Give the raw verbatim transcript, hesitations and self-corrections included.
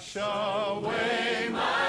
wash away my